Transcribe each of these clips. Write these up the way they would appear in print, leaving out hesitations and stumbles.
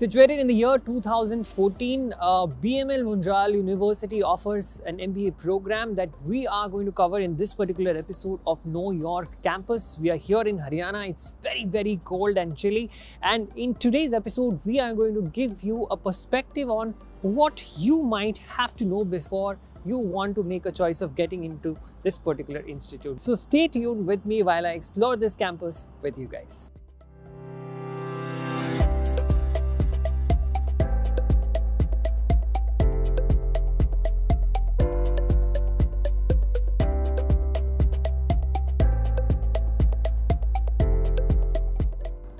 Situated in the year 2014, BML Munjal University offers an MBA program that we are going to cover in this particular episode of Know Your Campus. We are here in Haryana. It's very, very cold and chilly. And in today's episode, we are going to give you a perspective on what you might have to know before you want to make a choice of getting into this particular institute. So stay tuned with me while I explore this campus with you guys.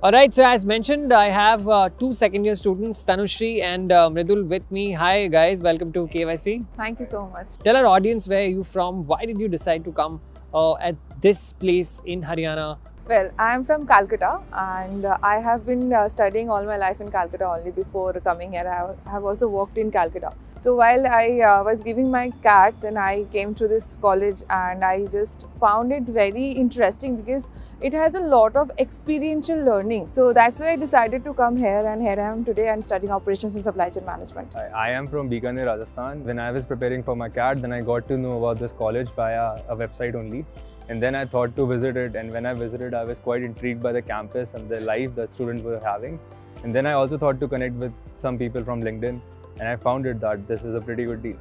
Alright, so as mentioned, I have two second-year students, Tanushri and Mridul with me. Hi guys, welcome to KYC. Thank you so much. Tell our audience, where are you from? Why did you decide to come at this place in Haryana? Well, I am from Calcutta and I have been studying all my life in Calcutta only before coming here. I have also worked in Calcutta. So while I was giving my CAT, then I came to this college and I just found it very interesting because it has a lot of experiential learning. So that's why I decided to come here, and here I am today and studying operations and supply chain management. I am from Bikaner, Rajasthan. When I was preparing for my CAT, then I got to know about this college via a website only. And then I thought to visit it, and when I visited, I was quite intrigued by the campus and the life the students were having. And then I also thought to connect with some people from LinkedIn, and I found it that this is a pretty good deal.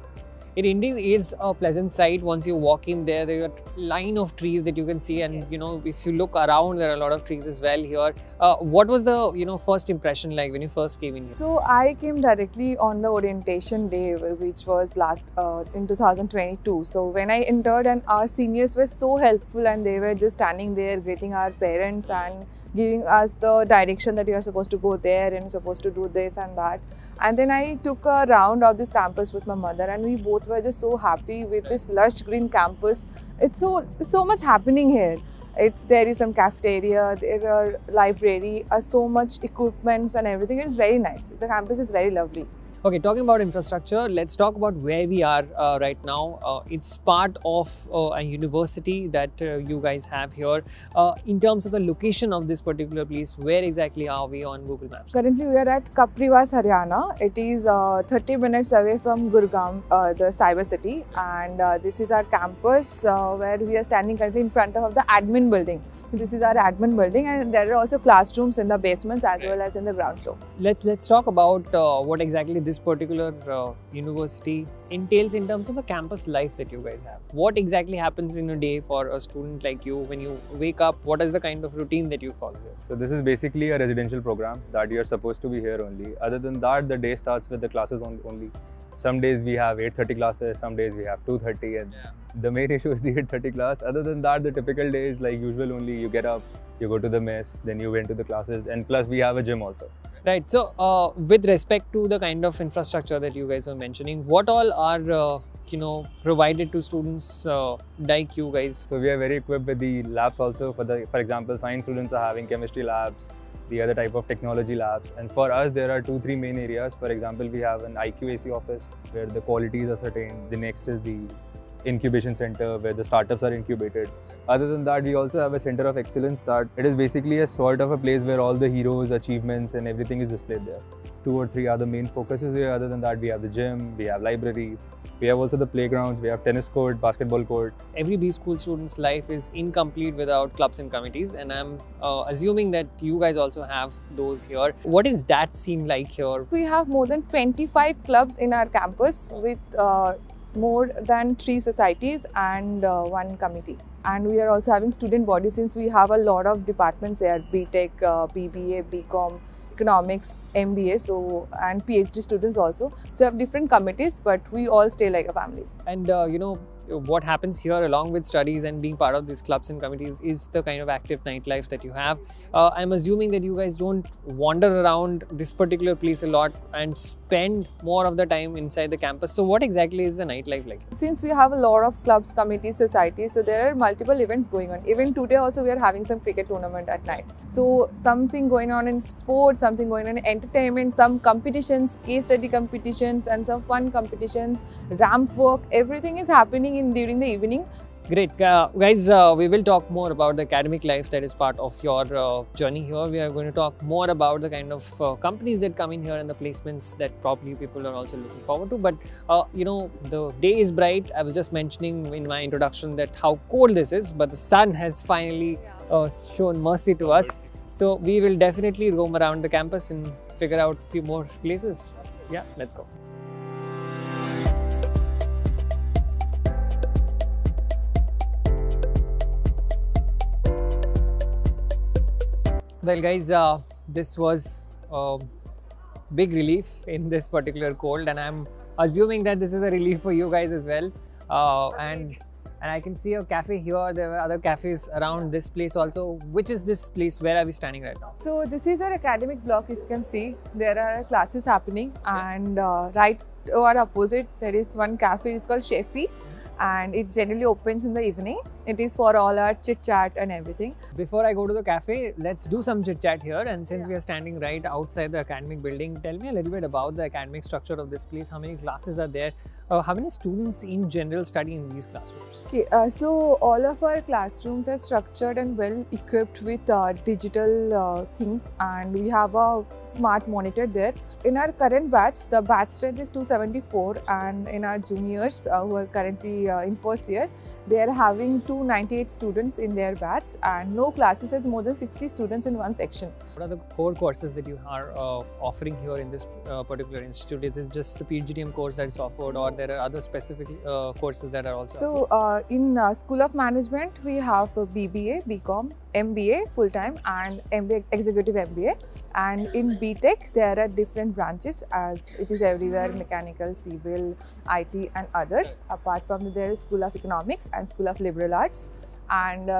It indeed is a pleasant sight. Once you walk in there, there are a line of trees that you can see, and yes, you know, if you look around, there are a lot of trees as well here. What was the first impression like when you first came in here? So I came directly on the orientation day, which was last in 2022. So when I entered, and our seniors were so helpful, and they were just standing there greeting our parents and giving us the direction that you are supposed to go there and supposed to do this and that. And then I took a round of this campus with my mother, and we both were just so happy with this lush green campus. It's so much happening here. There is some cafeteria, there are library, so much equipments and everything. It's very nice. The campus is very lovely. Okay, talking about infrastructure, let's talk about where we are right now. It's part of a university that you guys have here. In terms of the location of this particular place, where exactly are we on Google Maps? Currently, we are at Kapriwas, Haryana. It is 30 minutes away from Gurugram, the cyber city. And this is our campus where we are standing currently in front of the admin building. This is our admin building, and there are also classrooms in the basements as well as in the ground floor. Let's talk about what exactly this particular university entails in terms of the campus life that you guys have. What exactly happens in a day for a student like you when you wake up? What is the kind of routine that you follow here? So this is basically a residential program that you're supposed to be here only. Other than that, the day starts with the classes only. Some days we have 8:30 classes, some days we have 2:30, and the main issue is the 8:30 class. Other than that, the typical day is like usual only. You get up, you go to the mess, then you went to the classes, and plus we have a gym also. Right. So, with respect to the kind of infrastructure that you guys are mentioning, what all are provided to students like you guys? So we are very equipped with the labs also. For example, science students are having chemistry labs, the other type of technology labs, and for us there are 2-3 main areas. For example, we have an IQAC office where the quality is ascertained. The next is the incubation center where the startups are incubated. Other than that, we also have a center of excellence that it is basically a sort of a place where all the heroes, achievements and everything is displayed there. 2 or 3 are the main focuses here. Other than that, we have the gym, we have library, we have also the playgrounds, we have tennis court, basketball court. Every B-School student's life is incomplete without clubs and committees, and I'm assuming that you guys also have those here. What is that scene like here? We have more than 25 clubs in our campus with more than 3 societies and 1 committee. And we are also having student bodies, since we have a lot of departments there: B.Tech, B.B.A, B.Com, Economics, MBA, and Ph.D students also. So we have different committees, but we all stay like a family. And what happens here along with studies and being part of these clubs and committees is the kind of active nightlife that you have. I'm assuming that you guys don't wander around this particular place a lot and spend more of the time inside the campus. So what exactly is the nightlife like? Since we have a lot of clubs, committees, societies, so there are multiple events going on. Even today also we are having some cricket tournament at night. So something going on in sports, something going on in entertainment, some competitions, case study competitions and some fun competitions, ramp work, everything is happening during the evening. Great. Guys, we will talk more about the academic life that is part of your journey here. We are going to talk more about the kind of companies that come in here and the placements that probably people are also looking forward to. But, you know, the day is bright. I was just mentioning in my introduction that how cold this is, but the sun has finally shown mercy to us. So we will definitely roam around the campus and figure out a few more places. Yeah, let's go. Well guys, this was a big relief in this particular cold, and I'm assuming that this is a relief for you guys as well. And I can see a cafe here. There were other cafes around this place also. Which is this place? Where are we standing right now? So this is our academic block. If you can see, there are classes happening, and right over opposite there is one cafe. It's called Sheffi. And it generally opens in the evening. It is for all our chit-chat and everything. Before I go to the cafe, let's do some chit-chat here. And since we are standing right outside the academic building, tell me a little bit about the academic structure of this place. How many classes are there? How many students in general study in these classrooms? Okay, so all of our classrooms are structured and well equipped with digital things, and we have a smart monitor there. In our current batch, the batch strength is 274, and in our juniors who are currently in first year, they are having 298 students in their batch, and no classes has more than 60 students in one section. What are the core courses that you are offering here in this particular institute? Is this just the PGDM course that is offered, or there are other specific courses that are also offered? So, in School of Management, we have B.B.A, B.Com, MBA full-time, and MBA Executive MBA. And in B.Tech, there are different branches, as it is everywhere: mechanical, civil, IT and others. Apart from that, there is School of Economics and School of Liberal Arts. And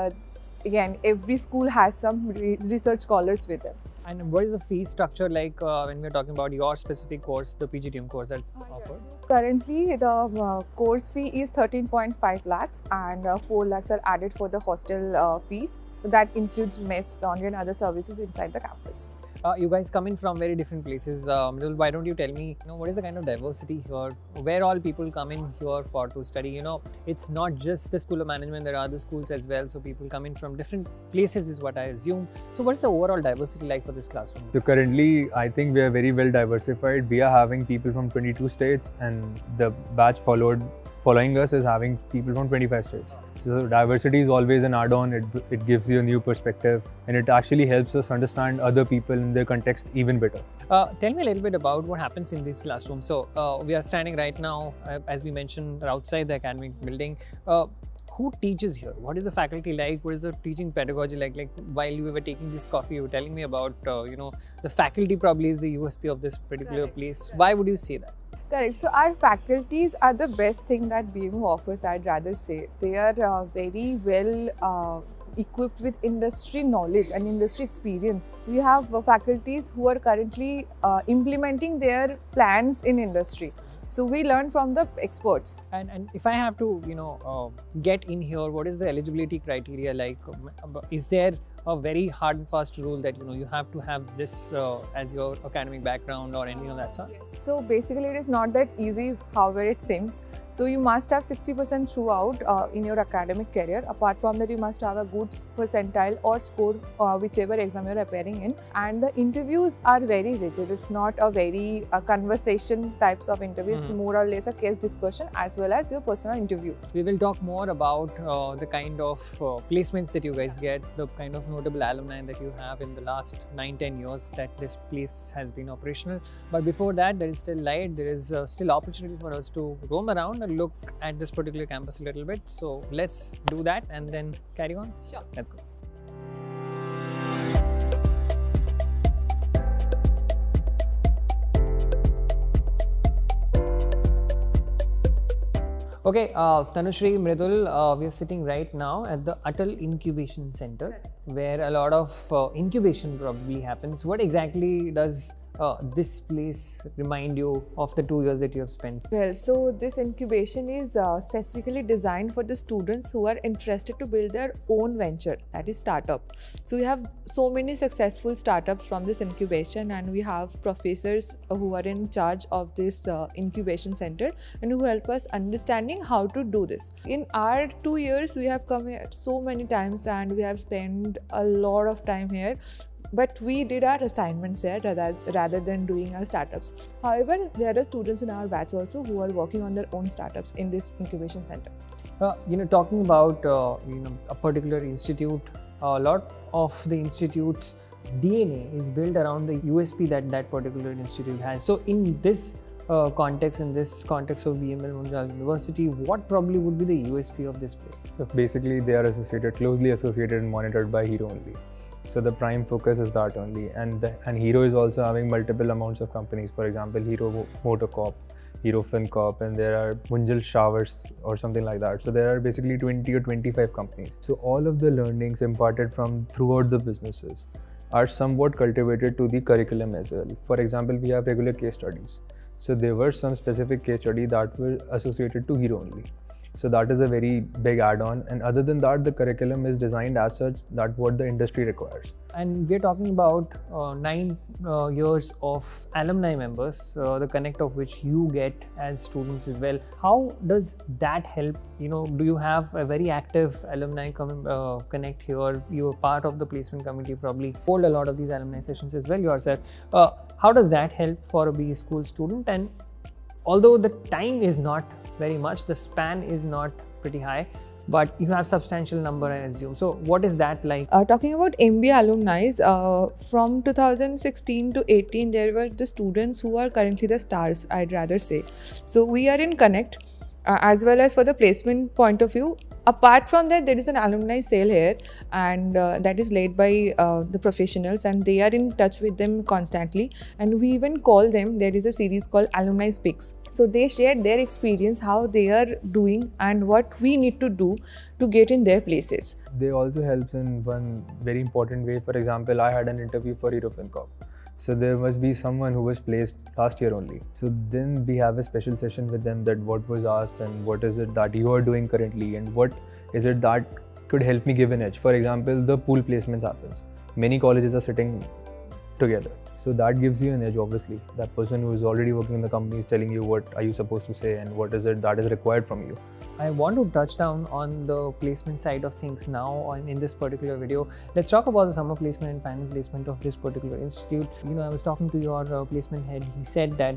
again, every school has some research scholars with them. And what is the fee structure like when we're talking about your specific course, the PGDM course that's offered? Yes. Currently, the course fee is 13.5 lakhs and 4 lakhs are added for the hostel fees. That includes mess, laundry and other services inside the campus. You guys come in from very different places. Why don't you tell me, you know, what is the kind of diversity here? Where all people come in here for to study? You know, it's not just the School of Management, there are other schools as well. So people come in from different places is what I assume. So what is the overall diversity like for this classroom? So currently, I think we are very well diversified. We are having people from 22 states, and the batch following us is having people from 25 states. So diversity is always an add-on. It gives you a new perspective, and it actually helps us understand other people in their context even better. Tell me a little bit about what happens in this classroom. So we are standing right now, as we mentioned, outside the academic building. Who teaches here? What is the faculty like? What is the teaching pedagogy like? Like while we were taking this coffee, you were telling me about, you know, the faculty probably is the USP of this particular place. Correct. Why would you say that? Correct. So our faculties are the best thing that BMU offers, I'd rather say. They are very well equipped with industry knowledge and industry experience. We have faculties who are currently implementing their plans in industry. So we learn from the experts. And if I have to, you know, get in here, what is the eligibility criteria like? Is there a very hard and fast rule that, you know, you have to have this as your academic background or anything of that sort? Yes. So basically it is not that easy, however it seems. So you must have 60% throughout in your academic career. Apart from that, you must have a good percentile or score, whichever exam you are appearing in. And the interviews are very rigid. It's not a very conversation types of interviews. It's more or less a case discussion as well as your personal interview. We will talk more about the kind of placements that you guys get, the kind of notable alumni that you have in the last 9-10 years that this place has been operational. But before that, there is still light. There is still opportunity for us to roam around and look at this particular campus a little bit. So let's do that and then carry on. Sure. Let's go. Okay, Tanushri, Mridul, we are sitting right now at the Atal Incubation Center, where a lot of incubation probably happens. What exactly does this place remind you of the 2 years that you have spent? Well, so this incubation is specifically designed for the students who are interested to build their own venture, that is startup. So we have so many successful startups from this incubation, and we have professors who are in charge of this incubation center and who help us understanding how to do this. In our 2 years, we have come here so many times and we have spent a lot of time here. But we did our assignments here rather than doing our startups. However, there are students in our batch also who are working on their own startups in this incubation center. Talking about a particular institute, a lot of the institute's DNA is built around the USP that particular institute has. So in this context of BML Munjal University, what probably would be the USP of this place? So basically, they are closely associated and monitored by Hero only. So the prime focus is that only, and Hero is also having multiple amounts of companies. For example, Hero Motor Corp, Hero Fin Corp, and there are Munjal Showers or something like that. So there are basically 20 or 25 companies. So all of the learnings imparted from throughout the businesses are somewhat cultivated to the curriculum as well. For example, we have regular case studies. So there were some specific case studies that were associated to Hero only. So that is a very big add-on, and other than that, the curriculum is designed as such that what the industry requires. And we are talking about 9 years of alumni members, the connect of which you get as students as well. How does that help? Do you have a very active alumni connect here? You are part of the placement committee, probably hold a lot of these alumni sessions as well yourself. How does that help for a BE school student? And although the time is not very much, the span is not pretty high, but you have substantial number, I assume. So what is that like? Talking about MBA alumni, from 2016 to 18, there were the students who are currently the stars, I'd rather say. So we are in Connect, as well as for the placement point of view. Apart from that, there is an alumni sale here, and that is led by the professionals, and they are in touch with them constantly, and we even call them. There is a series called Alumni Speaks. So they share their experience, how they are doing and what we need to do to get in their places. They also help in one very important way. For example, I had an interview for Hero Fin Corp. So there must be someone who was placed last year only. So then we have a special session with them that what was asked and what is it that you are doing currently and what is it that could help me give an edge. For example, the pool placements happens. Many colleges are sitting together. So that gives you an edge, obviously. That person who is already working in the company is telling you what are you supposed to say and what is it that is required from you. I want to touch down on the placement side of things now in this particular video. Let's talk about the summer placement and final placement of this particular institute. I was talking to your placement head. He said that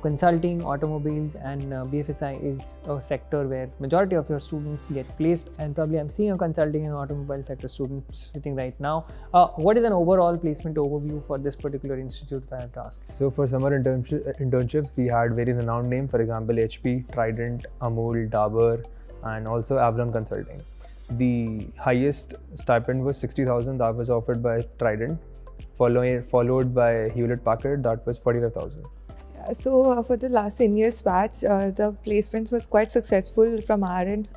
consulting, automobiles and BFSI is a sector where majority of your students get placed, and probably I'm seeing a consulting and automobile sector student sitting right now. What is an overall placement overview for this particular institute if I have to ask? So for summer internships, we had very renowned names. For example, HP, Trident, Amul, Dabur, and also Avalon Consulting. The highest stipend was 60,000 that was offered by Trident, followed by Hewlett-Packard, that was 45,000. So for the last seniors batch, the placements was quite successful from our end.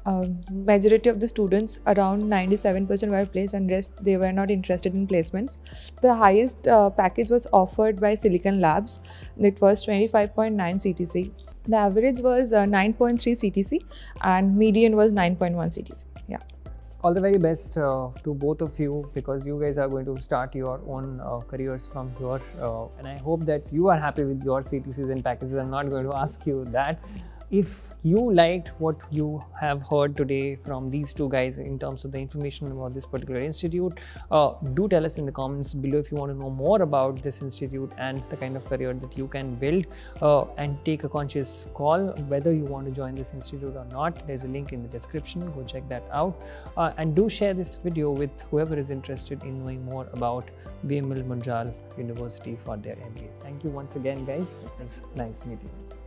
Majority of the students, around 97% were placed, and rest they were not interested in placements. The highest package was offered by Silicon Labs. It was 25.9 CTC. The average was 9.3 CTC and median was 9.1 CTC. Yeah. All the very best to both of you, because you guys are going to start your own careers from here, and I hope that you are happy with your CTCs and packages. I'm not going to ask you that. If you liked what you have heard today from these two guys in terms of the information about this particular institute, do tell us in the comments below if you want to know more about this institute and the kind of career that you can build, and take a conscious call whether you want to join this institute or not. There's a link in the description, go check that out, and do share this video with whoever is interested in knowing more about BML Munjal University for their MBA. Thank you once again, guys. It's nice meeting you.